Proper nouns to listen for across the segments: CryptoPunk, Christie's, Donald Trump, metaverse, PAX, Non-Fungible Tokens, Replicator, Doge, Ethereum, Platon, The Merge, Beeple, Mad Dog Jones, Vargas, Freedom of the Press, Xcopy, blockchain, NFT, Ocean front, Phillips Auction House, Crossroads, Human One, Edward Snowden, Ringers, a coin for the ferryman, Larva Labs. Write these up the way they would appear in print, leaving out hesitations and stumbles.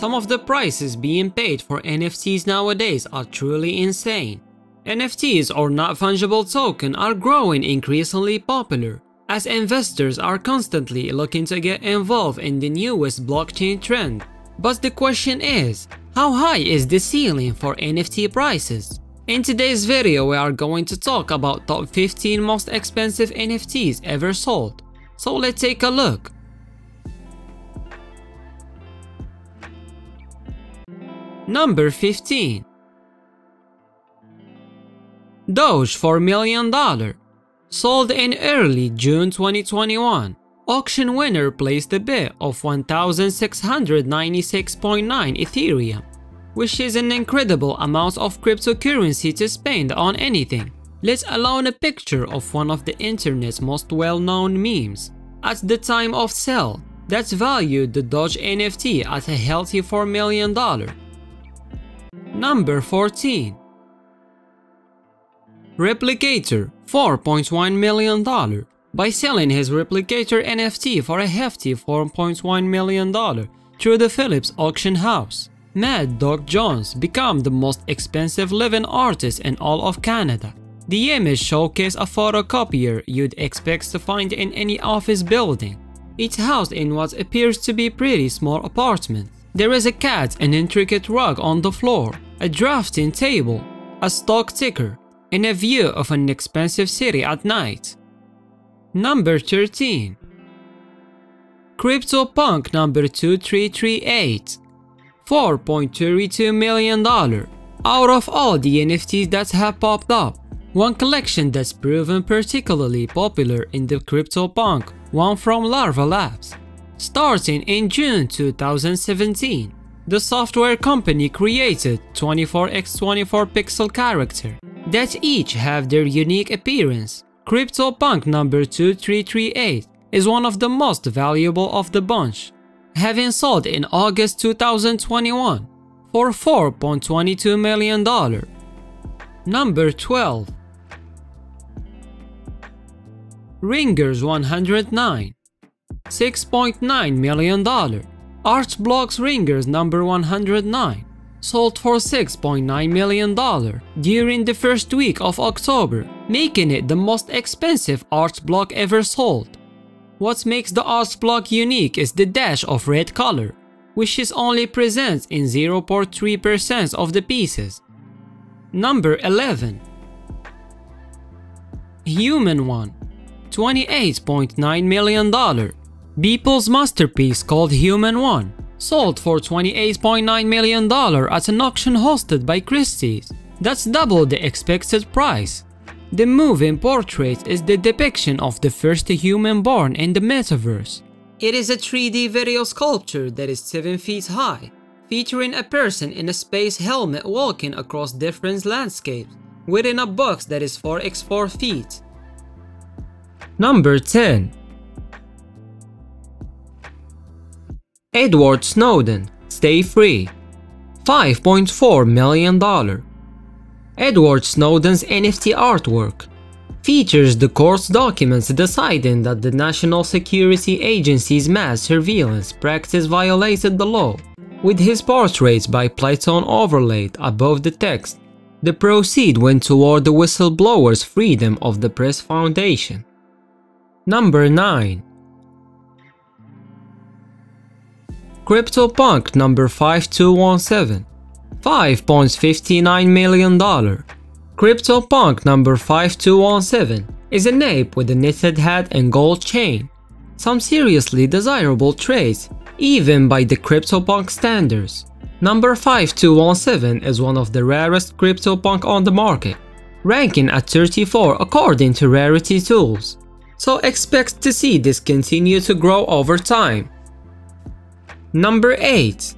Some of the prices being paid for NFTs nowadays are truly insane. NFTs or non-fungible token are growing increasingly popular, as investors are constantly looking to get involved in the newest blockchain trend. But the question is, how high is the ceiling for NFT prices? In today's video we are going to talk about top 15 most expensive NFTs ever sold. So let's take a look. Number 15. Doge $4 million. Sold in early June 2021. Auction winner placed a bid of 1,696.9 Ethereum, which is an incredible amount of cryptocurrency to spend on anything, let alone a picture of one of the internet's most well-known memes. At the time of sale, that valued the Doge NFT at a healthy $4 million. Number 14. Replicator $4.1 million. By selling his Replicator NFT for a hefty $4.1 million through the Phillips Auction House, Mad Dog Jones became the most expensive living artist in all of Canada. The image showcased a photocopier you'd expect to find in any office building. It's housed in what appears to be pretty small apartment. There is a cat, an intricate rug on the floor, a drafting table, a stock ticker, and a view of an expensive city at night. Number 13. CryptoPunk number 2338. $4.32 million. Out of all the NFTs that have popped up, one collection that's proven particularly popular in the CryptoPunk, one from Larva Labs. Starting in June 2017, the software company created 24x24 pixel characters that each have their unique appearance. CryptoPunk number 2338 is one of the most valuable of the bunch, having sold in August 2021 for $4.22 million. Number 12. Ringers 109 $6.9 million. Art Blocks Ringers number 109 sold for $6.9 million during the first week of October, making it the most expensive art block ever sold. What makes the art block unique is the dash of red color, which is only present in 0.3% of the pieces. Number 11. Human One $28.9 million. Beeple's masterpiece called Human One sold for $28.9 million at an auction hosted by Christie's. That's double the expected price. The moving portrait is the depiction of the first human born in the metaverse. It is a 3D video sculpture that is 7 feet high, featuring a person in a space helmet walking across different landscapes within a box that is 4x4 feet. Number 10. Edward Snowden, Stay Free, $5.4 million. Edward Snowden's NFT artwork features the court's documents deciding that the National Security Agency's mass surveillance practice violated the law, with his portraits by Platon overlaid above the text. The proceeds went toward the whistleblower's Freedom of the Press Foundation. Number 9. CryptoPunk number 5217 $5.59 million. CryptoPunk number 5217 is an ape with a knitted hat and gold chain. Some seriously desirable traits, even by the CryptoPunk standards. Number 5217 is one of the rarest CryptoPunk on the market, ranking at 34 according to Rarity Tools. So expect to see this continue to grow over time. Number 8.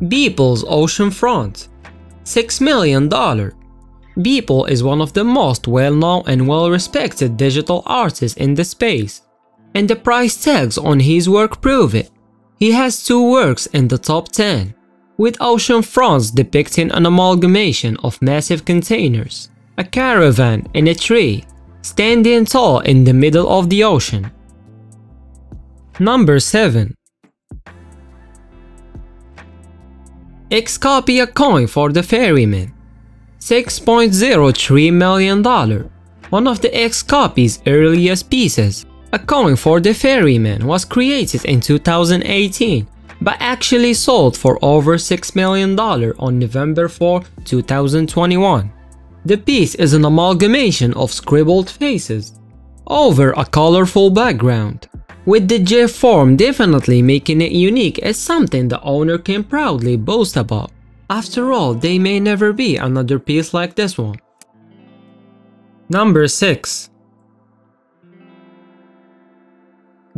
Beeple's Ocean Front $6 million. Beeple is one of the most well-known and well-respected digital artists in the space, and the price tags on his work prove it. He has two works in the top 10, with ocean fronts depicting an amalgamation of massive containers, a caravan, and a tree, standing tall in the middle of the ocean. Number 7. Xcopy, a coin for the ferryman. $6.03 million. One of the Xcopy's earliest pieces, A Coin for the Ferryman, was created in 2018, but actually sold for over $6 million on November 4, 2021. The piece is an amalgamation of scribbled faces over a colorful background, with the J form definitely making it unique as something the owner can proudly boast about. After all, there may never be another piece like this one. Number 6.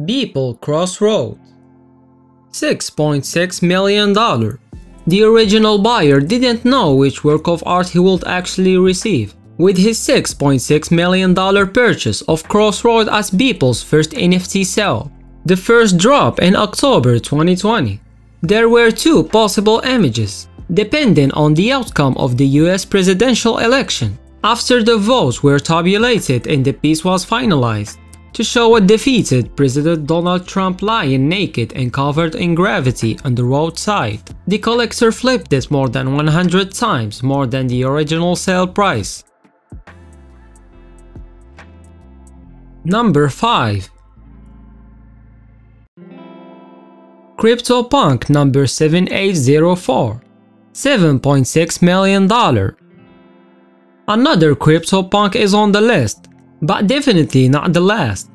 Beeple Crossroads. $6.6 million. The original buyer didn't know which work of art he would actually receive, with his $6.6 million purchase of Crossroads as Beeple's first NFT sale. The first drop in October 2020. There were two possible images, depending on the outcome of the US presidential election. After the votes were tabulated and the piece was finalized, to show a defeated President Donald Trump lying naked and covered in graffiti on the roadside. The collector flipped it more than 100 times more than the original sale price. Number 5. CryptoPunk number 7804. $7.6 million. Another CryptoPunk is on the list, but definitely not the last.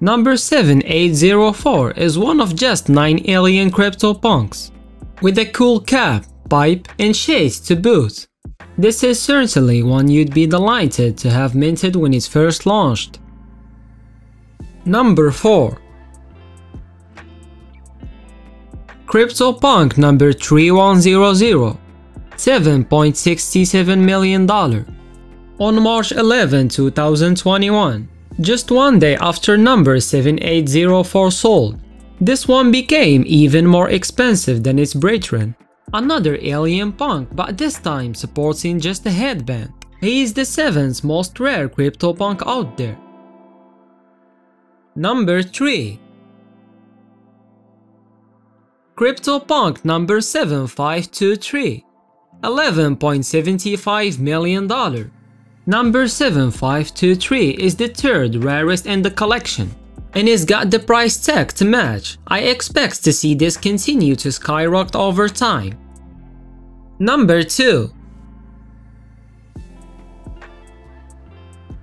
Number 7804 is one of just 9 alien CryptoPunks, with a cool cap, pipe, and shades to boot. This is certainly one you'd be delighted to have minted when it's first launched. Number 4. CryptoPunk number 3100. $7.67 million. On March 11, 2021, just one day after number 7804 sold, this one became even more expensive than its brethren. Another alien punk, but this time supporting just a headband. He is the 7th most rare CryptoPunk out there. Number 3. CryptoPunk number 7523. $11.75 million. Number 7523 is the third rarest in the collection, and it's got the price tag to match. I expect to see this continue to skyrocket over time. Number 2.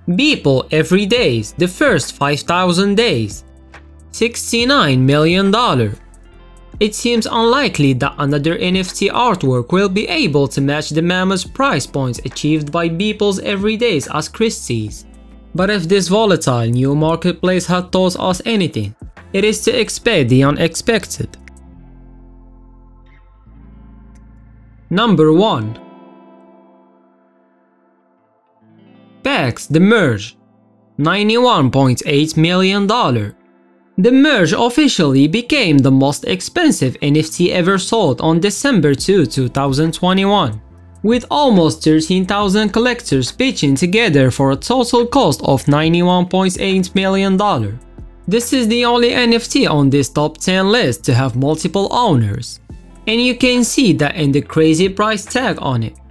Beeple Everydays, the first 5,000 days. $69 million. It seems unlikely that another NFT artwork will be able to match the mammoth price points achieved by Beeple's Everydays as Christie's. But if this volatile new marketplace had taught us anything, it is to expect the unexpected. Number 1. PAX The Merge. $91.8 million. The Merge officially became the most expensive NFT ever sold on December 2, 2021, with almost 13,000 collectors pitching together for a total cost of $91.8 million. This is the only NFT on this top 10 list to have multiple owners, and you can see that in the crazy price tag on it.